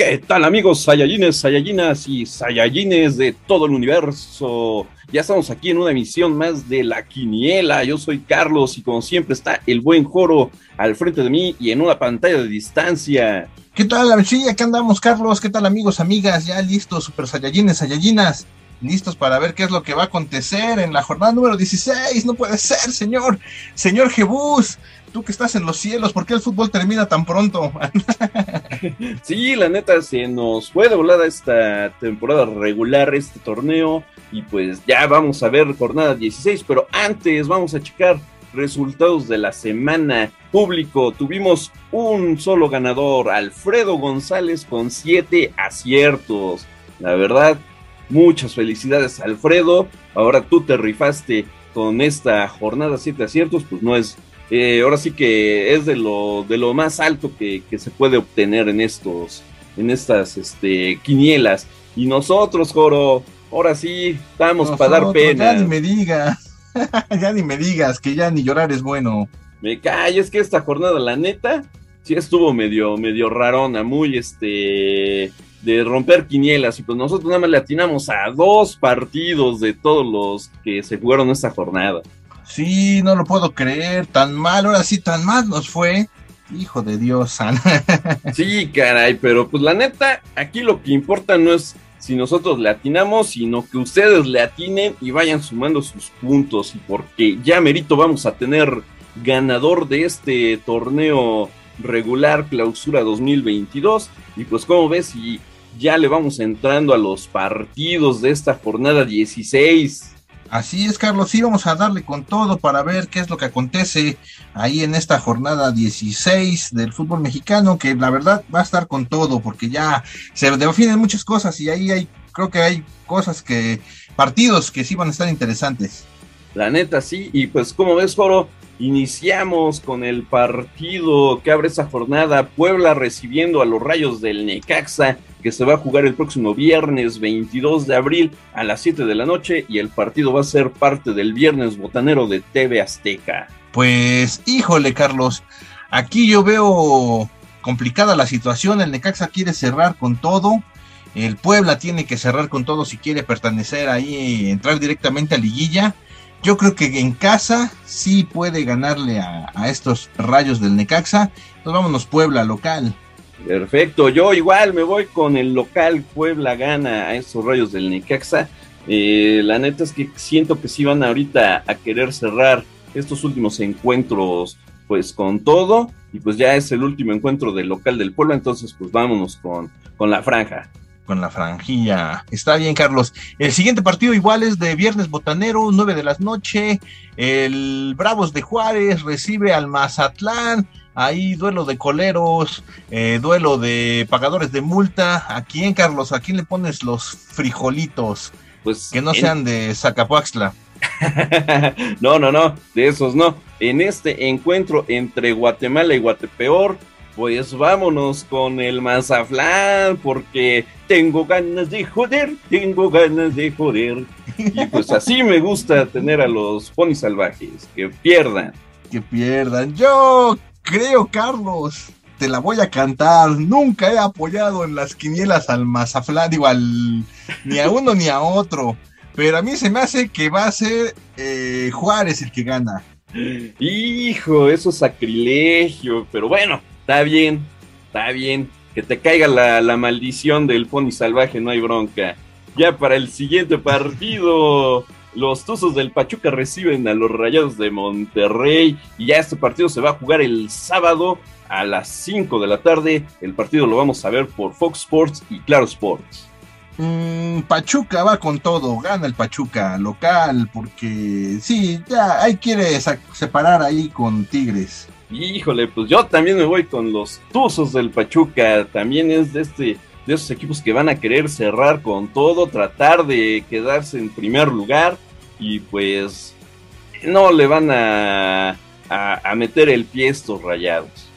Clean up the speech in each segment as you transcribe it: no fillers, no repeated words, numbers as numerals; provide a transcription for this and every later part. ¿Qué tal, amigos Sayajines, Sayajinas y Sayajines de todo el universo? Ya estamos aquí en una emisión más de La Quiniela. Yo soy Carlos y como siempre está el buen Joro al frente de mí y en una pantalla de distancia. ¿Qué tal, Archilla? ¿Qué andamos, Carlos? ¿Qué tal, amigos, amigas? Ya listos, super Sayajines, Sayajinas, listos para ver qué es lo que va a acontecer en la jornada número 16. No puede ser, señor Jebús. Tú que estás en los cielos, ¿por qué el fútbol termina tan pronto? Sí, la neta, se nos fue de volada esta temporada regular, este torneo, y pues ya vamos a ver jornada 16, pero antes vamos a checar resultados de la semana. Público, tuvimos un solo ganador, Alfredo González, con 7 aciertos. La verdad, muchas felicidades, Alfredo. Ahora tú te rifaste con esta jornada, 7 aciertos, pues no es... ahora sí que es de lo más alto que se puede obtener en estas quinielas. Y nosotros, Joro, ahora sí estamos para dar pena. Ya ni me digas, ya ni me digas, que ya ni llorar es bueno. Me callo, es que esta jornada, la neta, sí estuvo medio rarona, muy de romper quinielas. Y pues nosotros nada más le atinamos a 2 partidos de todos los que se jugaron esta jornada. Sí, no lo puedo creer, tan mal, ahora sí tan mal nos fue, hijo de Dios. Sí, caray, pero pues la neta, aquí lo que importa no es si nosotros le atinamos, sino que ustedes le atinen y vayan sumando sus puntos, porque ya merito vamos a tener ganador de este torneo regular Clausura 2022, y pues como ves, y ya le vamos entrando a los partidos de esta jornada 16. Así es, Carlos, sí, vamos a darle con todo para ver qué es lo que acontece ahí en esta jornada 16 del fútbol mexicano, que la verdad va a estar con todo, porque ya se definen muchas cosas y ahí creo que hay cosas partidos que sí van a estar interesantes. La neta, sí, y pues como ves, Joro, iniciamos con el partido que abre esa jornada, Puebla recibiendo a los Rayos del Necaxa, que se va a jugar el próximo viernes 22 de abril a las 7 de la noche, y el partido va a ser parte del Viernes Botanero de TV Azteca. Pues, híjole, Carlos, aquí yo veo complicada la situación, el Necaxa quiere cerrar con todo, el Puebla tiene que cerrar con todo si quiere pertenecer ahí, entrar directamente a Liguilla. Yo creo que en casa sí puede ganarle a estos Rayos del Necaxa. Entonces vámonos Puebla, local. Perfecto, yo igual me voy con el local, Puebla gana a esos Rayos del Necaxa. La neta es que siento que sí van ahorita a querer cerrar estos últimos encuentros pues con todo, y pues ya es el último encuentro del local del Puebla, entonces pues vámonos con la franja. Con la franjilla. Está bien, Carlos. El siguiente partido igual es de Viernes Botanero, 9 de la noche. El Bravos de Juárez recibe al Mazatlán. Ahí duelo de coleros, duelo de pagadores de multa. ¿A quién, Carlos? ¿A quién le pones los frijolitos? Pues que no sean de Zacapuaxtla. No, de esos no. En este encuentro entre Guatemala y Guatepeor, pues vámonos con el Mazatlán, porque tengo ganas de joder. Y pues así me gusta tener a los ponis salvajes, que pierdan. Yo creo, Carlos, te la voy a cantar, nunca he apoyado en las quinielas al Mazatlán, ni a uno ni a otro, pero a mí se me hace que va a ser Juárez el que gana. Hijo, eso es sacrilegio, pero bueno. Está bien, que te caiga la maldición del pony salvaje, no hay bronca. Ya para el siguiente partido, los Tuzos del Pachuca reciben a los Rayados de Monterrey, y ya este partido se va a jugar el sábado a las 5 de la tarde, el partido lo vamos a ver por Fox Sports y Claro Sports. Pachuca va con todo, gana el Pachuca local, porque sí, ya ahí quiere separar ahí con Tigres. Híjole, pues yo también me voy con los Tuzos del Pachuca, también es de esos equipos que van a querer cerrar con todo, tratar de quedarse en primer lugar, y pues no le van a meter el pie estos Rayados.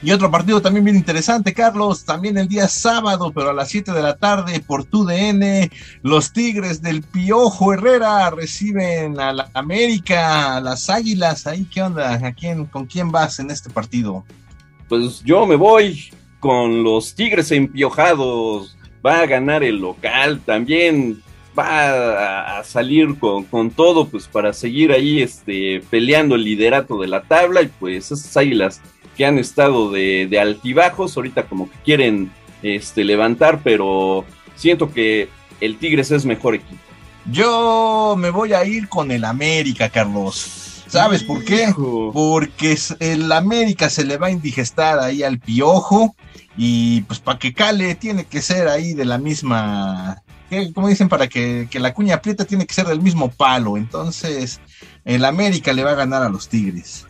Y otro partido también bien interesante, Carlos, también el día sábado, pero a las 7 de la tarde por TUDN, los Tigres del Piojo Herrera reciben a la América, a las Águilas. Ahí, ¿qué onda? ¿Con quién vas en este partido? Pues yo me voy con los Tigres empiojados, va a ganar el local, también va a salir con todo, pues para seguir ahí peleando el liderato de la tabla, y pues esas Águilas que han estado de altibajos, ahorita como que quieren levantar, pero siento que el Tigres es mejor equipo. Yo me voy a ir con el América, Carlos. ¿Sabes por qué? Porque el América se le va a indigestar ahí al Piojo, y pues para que cale tiene que ser ahí de la misma... Como dicen, para que la cuña aprieta tiene que ser del mismo palo. Entonces, el América le va a ganar a los Tigres.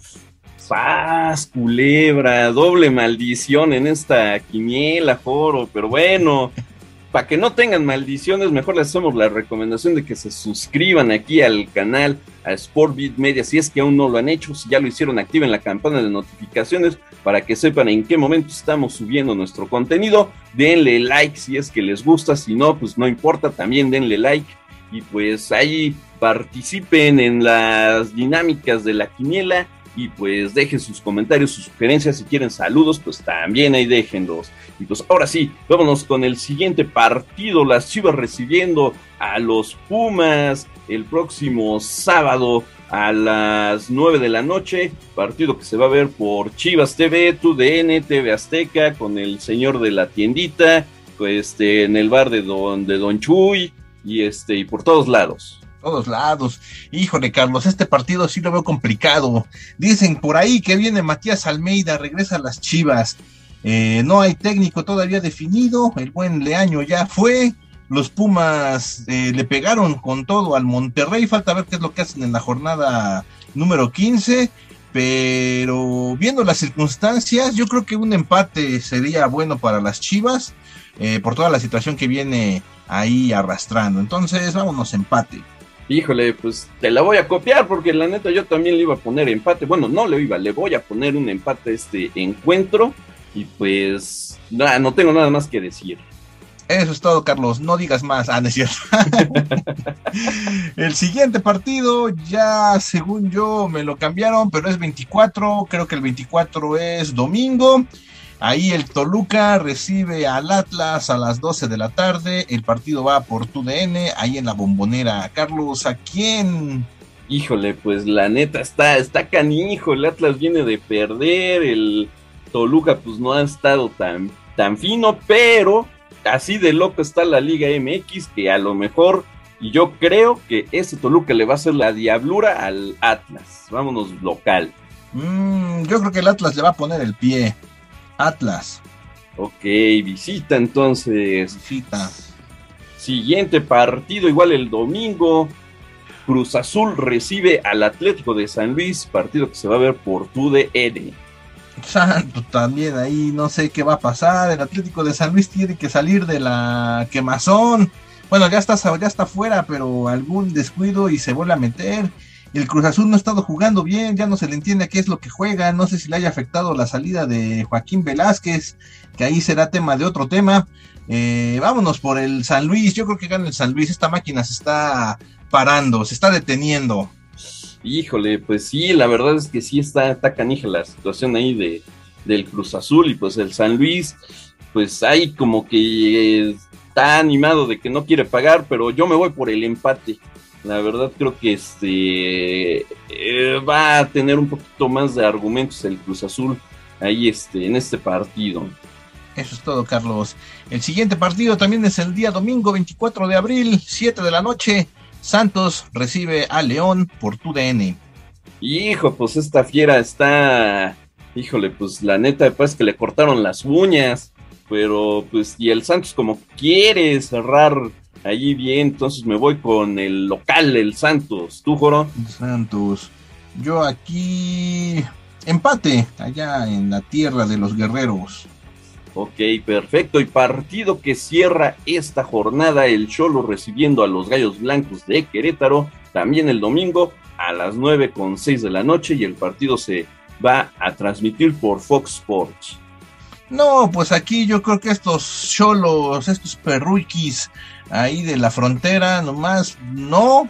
¡Sas, culebra! Doble maldición en esta quiniela, Joro. Pero bueno, para que no tengan maldiciones, mejor les hacemos la recomendación de que se suscriban aquí al canal, a Sport Beat Media, si es que aún no lo han hecho. Si ya lo hicieron, activen la campana de notificaciones para que sepan en qué momento estamos subiendo nuestro contenido. Denle like si es que les gusta, si no, pues no importa, también denle like. Y pues ahí participen en las dinámicas de la quiniela. Y pues dejen sus comentarios, sus sugerencias, si quieren saludos, pues también ahí déjenlos. Y pues ahora sí, vámonos con el siguiente partido, las Chivas recibiendo a los Pumas el próximo sábado a las 9 de la noche, partido que se va a ver por Chivas TV, TUDN, TV Azteca, con el señor de la tiendita, pues, en el bar de Don Chuy, y y por todos lados. Todos lados, híjole, Carlos, este partido sí lo veo complicado. Dicen por ahí que viene Matías Almeida, regresa a las Chivas, no hay técnico todavía definido, el buen Leaño ya fue, los Pumas le pegaron con todo al Monterrey, falta ver qué es lo que hacen en la jornada número 15, pero viendo las circunstancias, yo creo que un empate sería bueno para las Chivas, por toda la situación que viene ahí arrastrando, entonces vámonos empate. Híjole, pues te la voy a copiar porque la neta yo también le iba a poner empate. Bueno, no le iba, le voy a poner un empate a este encuentro y pues no tengo nada más que decir. Eso es todo, Carlos, no digas más. Ah, no es cierto. El siguiente partido ya según yo me lo cambiaron, pero es 24, creo que el 24 es domingo. Ahí el Toluca recibe al Atlas a las 12 de la tarde, el partido va por TUDN, ahí en la Bombonera. Carlos, ¿a quién? Híjole, pues la neta está canijo, el Atlas viene de perder, el Toluca pues no ha estado tan fino, pero así de loco está la Liga MX que a lo mejor, y yo creo que ese Toluca le va a hacer la diablura al Atlas, vámonos local. Yo creo que el Atlas le va a poner el pie. Atlas. Ok, visita entonces. Visita. Siguiente partido, igual el domingo. Cruz Azul recibe al Atlético de San Luis, partido que se va a ver por TUDN. Santo, también ahí no sé qué va a pasar. El Atlético de San Luis tiene que salir de la quemazón. Bueno, ya está fuera, pero algún descuido y se vuelve a meter. El Cruz Azul no ha estado jugando bien, ya no se le entiende a qué es lo que juega, no sé si le haya afectado la salida de Joaquín Velázquez, que ahí será tema de otro tema. Vámonos por el San Luis, yo creo que gana el San Luis, esta máquina se está parando, se está deteniendo. Híjole, pues sí, la verdad es que sí está canija la situación ahí del Cruz Azul, y pues el San Luis, pues ahí como que está animado de que no quiere pagar, pero yo me voy por el empate. La verdad creo que va a tener un poquito más de argumentos el Cruz Azul ahí en este partido. Eso es todo, Carlos. El siguiente partido también es el día domingo 24 de abril, 7 de la noche. Santos recibe a León por TUDN. Hijo, pues esta fiera está... Híjole, pues la neta pues que le cortaron las uñas. Pero pues y el Santos como quiere cerrar... Allí bien, entonces me voy con el local, el Santos. ¿Tú, Joro? Santos. Yo aquí... Empate, allá en la tierra de los guerreros. Ok, perfecto. Y partido que cierra esta jornada, el Cholo recibiendo a los Gallos Blancos de Querétaro. También el domingo a las 9:06 de la noche. Y el partido se va a transmitir por Fox Sports. No, pues aquí yo creo que estos cholos, estos perruquis ahí de la frontera nomás no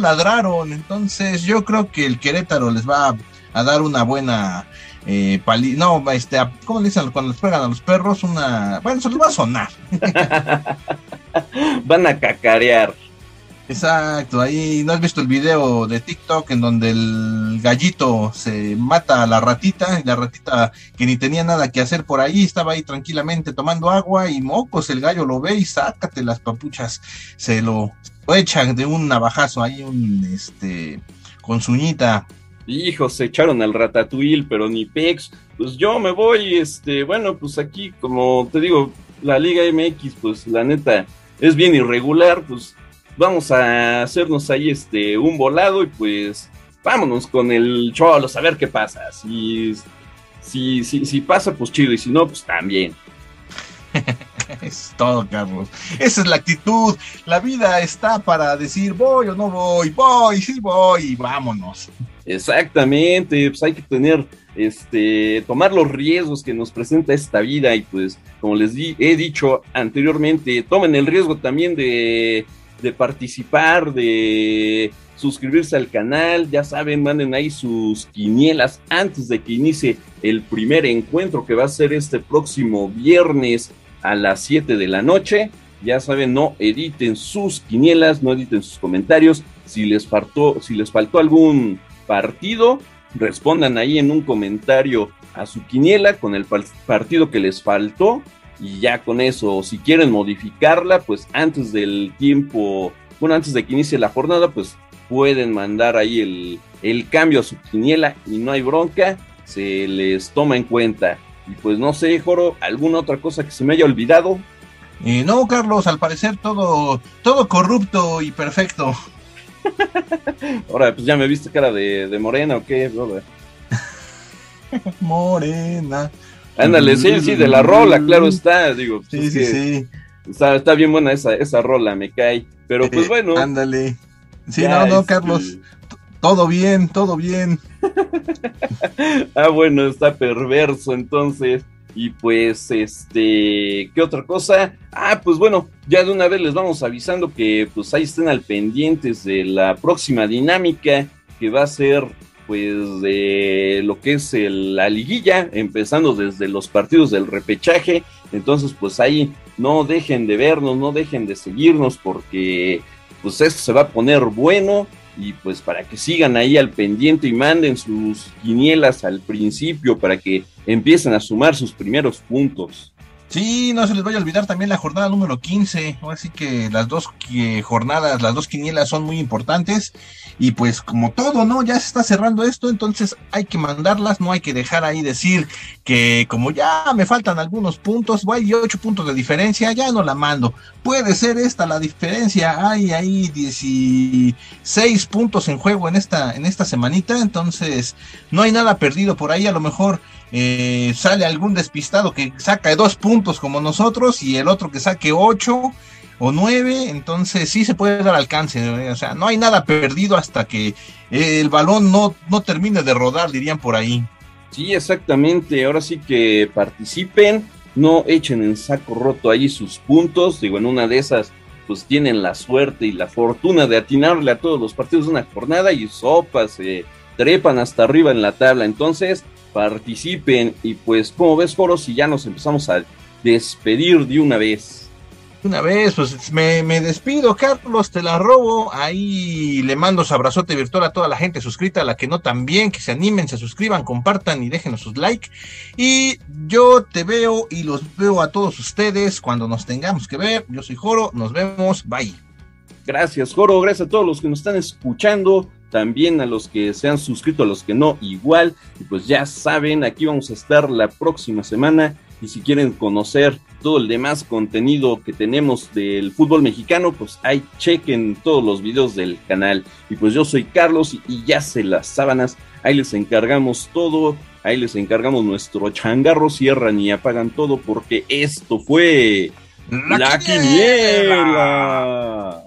ladraron, entonces yo creo que el Querétaro les va a dar una buena ¿Cómo le dicen cuando les pegan a los perros? Bueno, se les va a sonar. Van a cacarear. Exacto, ahí no has visto el video de TikTok en donde el gallito se mata a la ratita, y la ratita que ni tenía nada que hacer por ahí, estaba ahí tranquilamente tomando agua y mocos, el gallo lo ve y sácate las papuchas, se lo echan de un navajazo, ahí con su uñita. Hijo, se echaron al ratatouille, pero ni pex. Pues yo me voy, bueno, pues aquí, como te digo, la Liga MX, pues la neta, es bien irregular, pues vamos a hacernos ahí un volado y pues vámonos con el Cholos a ver qué pasa. Si pasa, pues chido, y si no, pues también. Es todo, Carlos. Esa es la actitud. La vida está para decir voy o no voy, voy, sí voy, y vámonos. Exactamente, pues hay que tener, tomar los riesgos que nos presenta esta vida y pues, como les he dicho anteriormente, tomen el riesgo también de participar, de suscribirse al canal, ya saben, manden ahí sus quinielas antes de que inicie el primer encuentro que va a ser este próximo viernes a las 7 de la noche. Ya saben, no editen sus quinielas, no editen sus comentarios, si les faltó algún partido, respondan ahí en un comentario a su quiniela con el partido que les faltó y ya con eso, si quieren modificarla, pues antes del tiempo, bueno, antes de que inicie la jornada, pues pueden mandar ahí el cambio a su quiniela y no hay bronca, se les toma en cuenta. Y pues no sé, Joro, ¿alguna otra cosa que se me haya olvidado? No, Carlos, al parecer todo corrupto y perfecto. Ahora, pues ya me viste cara de morena, ¿o qué? Morena. Ándale, sí, de la rola, claro está, digo. Pues sí. Está bien buena esa rola, me cae. Pero pues bueno. Ándale. Sí, no, Carlos. Todo bien. Ah, bueno, está perverso, entonces. Y pues, ¿qué otra cosa? Ah, pues bueno, ya de una vez les vamos avisando que pues ahí estén al pendientes de la próxima dinámica que va a ser pues de lo que es la liguilla, empezando desde los partidos del repechaje. Entonces pues ahí no dejen de vernos, no dejen de seguirnos porque pues esto se va a poner bueno. Y pues para que sigan ahí al pendiente y manden sus quinielas al principio para que empiecen a sumar sus primeros puntos. Sí, no se les vaya a olvidar también la jornada número 15, así que las dos jornadas, las dos quinielas son muy importantes y pues como todo, ¿no? Ya se está cerrando esto, entonces hay que mandarlas, no hay que dejar ahí decir que como ya me faltan algunos puntos, hay 8 puntos de diferencia, ya no la mando, puede ser esta la diferencia, hay ahí 16 puntos en juego en esta semanita, entonces no hay nada perdido por ahí, a lo mejor sale algún despistado que saca 2 puntos como nosotros y el otro que saque 8 o 9, entonces sí se puede dar alcance, ¿eh? O sea, no hay nada perdido hasta que el balón no termine de rodar, dirían por ahí. Sí, exactamente, ahora sí que participen, no echen en saco roto ahí sus puntos, digo, en una de esas pues tienen la suerte y la fortuna de atinarle a todos los partidos de una jornada y sopas, se trepan hasta arriba en la tabla, entonces participen. Y pues como ves, Joro, si ya nos empezamos a despedir de una vez. Pues me despido, Carlos, te la robo, ahí le mando su abrazote virtual a toda la gente suscrita, a la que no también, que se animen, se suscriban, compartan y déjenos sus likes, y yo te veo y los veo a todos ustedes cuando nos tengamos que ver. Yo soy Joro, nos vemos, bye. Gracias, Joro, gracias a todos los que nos están escuchando, también a los que se han suscrito, a los que no, igual, y pues ya saben, aquí vamos a estar la próxima semana, y si quieren conocer todo el demás contenido que tenemos del fútbol mexicano, pues ahí chequen todos los videos del canal, y pues yo soy Carlos, y ya se las sábanas, ahí les encargamos todo, ahí les encargamos nuestro changarro, cierran y apagan todo, porque esto fue La Quiniela.